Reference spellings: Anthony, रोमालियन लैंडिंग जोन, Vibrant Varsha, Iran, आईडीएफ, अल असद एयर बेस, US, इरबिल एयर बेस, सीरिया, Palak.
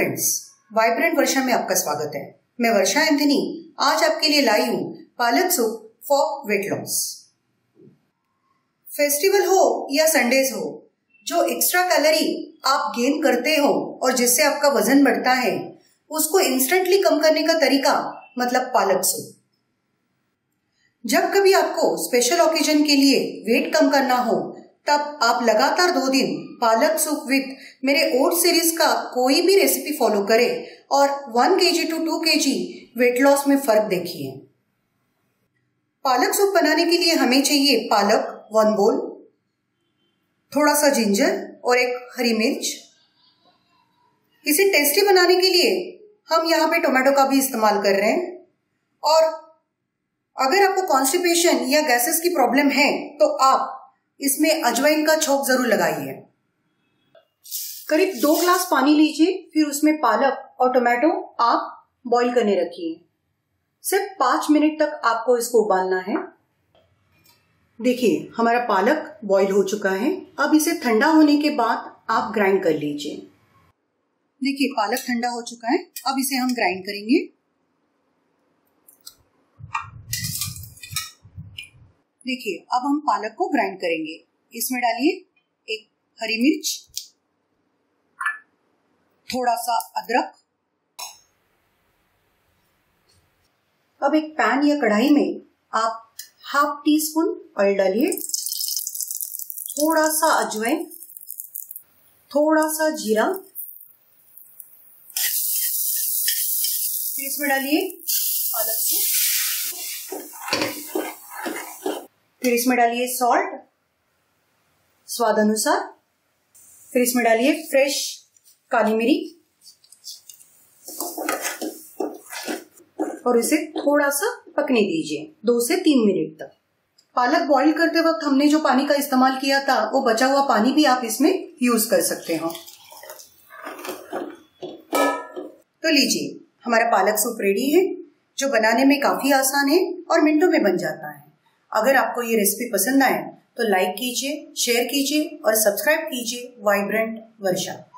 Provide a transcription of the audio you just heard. Friends, vibrant वर्षा में आपका स्वागत है। मैं वर्षा एंथनी आज आपके लिए लाई हूँ palak soup for weight loss. Festival हो या संडेज हो, जो एक्स्ट्रा कैलोरी आप गेन करते हो और जिससे आपका वजन बढ़ता है, उसको इंस्टेंटली कम करने का तरीका मतलब पालक सूप। जब कभी आपको स्पेशल ओकेजन के लिए वेट कम करना हो, तब आप लगातार 2 दिन पालक सूप विद मेरे ओट सीरीज का कोई भी रेसिपी फॉलो करें और 1 kg to 2 kg weight loss में फर्क देखिए। पालक सूप बनाने के लिए हमें चाहिए पालक 1 बोल, थोड़ा सा जिंजर और 1 हरी मिर्च। इसे टेस्टी बनाने के लिए हम यहाँ पे टोमेटो का भी इस्तेमाल कर रहे हैं। और अगर आपको कॉन्स्टिपेशन या गैसेस की प्रॉब्लम है तो आप इसमें अजवाइन का छोंक जरूर लगाइए। करीब 2 ग्लास पानी लीजिए, फिर उसमें पालक और टोमेटो आप बॉईल करने रखिए। सिर्फ 5 मिनट तक आपको इसको उबालना है। देखिए हमारा पालक बॉईल हो चुका है। अब इसे ठंडा होने के बाद आप ग्राइंड कर लीजिए। देखिए पालक ठंडा हो चुका है, अब इसे हम ग्राइंड करेंगे। देखिए अब हम पालक को ग्राइंड करेंगे। इसमें डालिए 1 हरी मिर्च, थोड़ा सा अदरक। अब एक पैन या कढ़ाई में आप 1/2 टीस्पून ऑयल डालिए, थोड़ा सा अजवाइन, थोड़ा सा जीरा, फिर इसमें डालिए पालक को, फिर इसमें डालिए सॉल्ट स्वाद अनुसार, फिर इसमें डालिए फ्रेश काली मिर्च और इसे थोड़ा सा पकने दीजिए 2 से 3 मिनट तक। पालक बॉईल करते वक्त हमने जो पानी का इस्तेमाल किया था, वो बचा हुआ पानी भी आप इसमें यूज कर सकते हो। तो लीजिए हमारा पालक सूप रेडी है, जो बनाने में काफी आसान है और मिनटों में बन जाता है। अगर आपको ये रेसिपी पसंद आए तो लाइक कीजिए, शेयर कीजिए और सब्सक्राइब कीजिए वाइब्रेंट वर्षा।